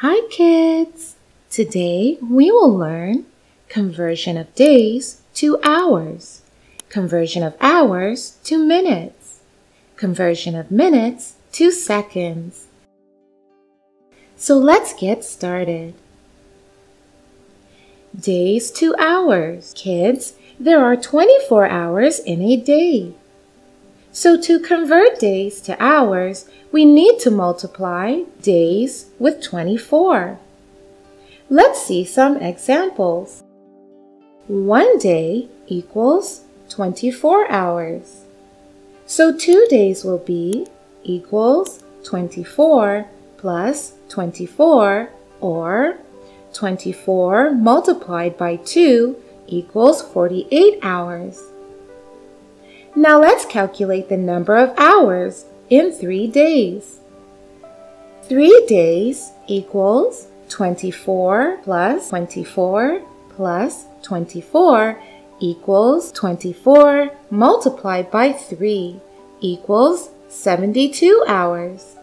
Hi kids! Today we will learn conversion of days to hours, conversion of hours to minutes, conversion of minutes to seconds. So let's get started. Days to hours. Kids, there are 24 hours in a day. So to convert days to hours, we need to multiply days with 24. Let's see some examples. 1 day equals 24 hours. So 2 days will be equals 24 plus 24, or 24 multiplied by 2 equals 48 hours. Now let's calculate the number of hours in 3 days. 3 days equals 24 plus 24 plus 24 equals 24 multiplied by 3 equals 72 hours.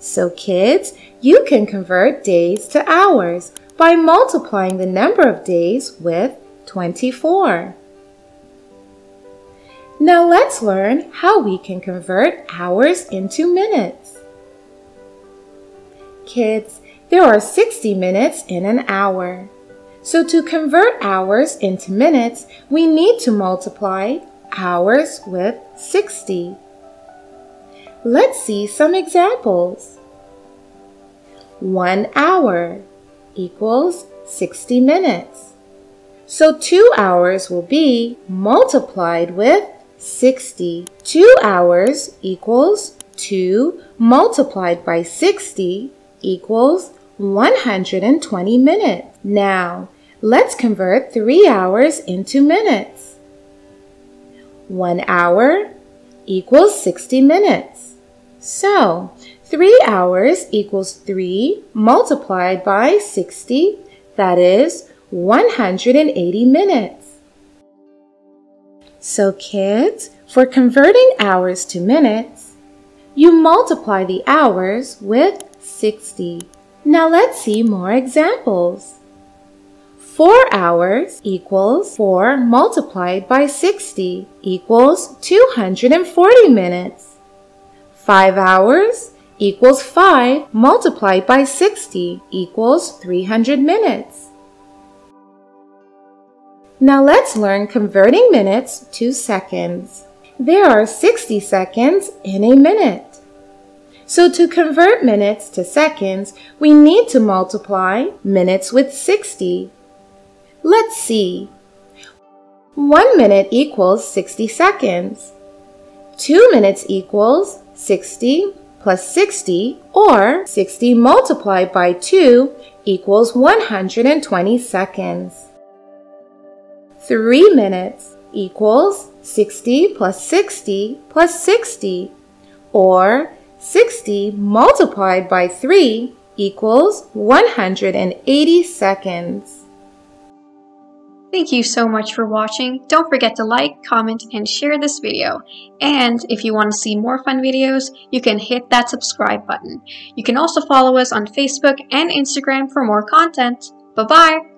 So kids, you can convert days to hours by multiplying the number of days with 24. Now let's learn how we can convert hours into minutes. Kids, there are 60 minutes in an hour. So to convert hours into minutes, we need to multiply hours with 60. Let's see some examples. 1 hour equals 60 minutes. So 2 hours will be multiplied with 60. 2 hours equals 2 multiplied by 60 equals 120 minutes. Now, let's convert 3 hours into minutes. 1 hour equals 60 minutes. So, 3 hours equals 3 multiplied by 60, that is 180 minutes. So kids, for converting hours to minutes, you multiply the hours with 60. Now let's see more examples. 4 hours equals 4 multiplied by 60 equals 240 minutes. 5 hours equals 5 multiplied by 60 equals 300 minutes. Now let's learn converting minutes to seconds. There are 60 seconds in a minute. So to convert minutes to seconds, we need to multiply minutes with 60. Let's see. 1 minute equals 60 seconds. 2 minutes equals 60 plus 60, or 60 multiplied by 2 equals 120 seconds. 3 minutes equals 60 plus 60 plus 60, or 60 multiplied by 3 equals 180 seconds. Thank you so much for watching. Don't forget to like, comment, and share this video. And if you want to see more fun videos, you can hit that subscribe button. You can also follow us on Facebook and Instagram for more content. Bye-bye!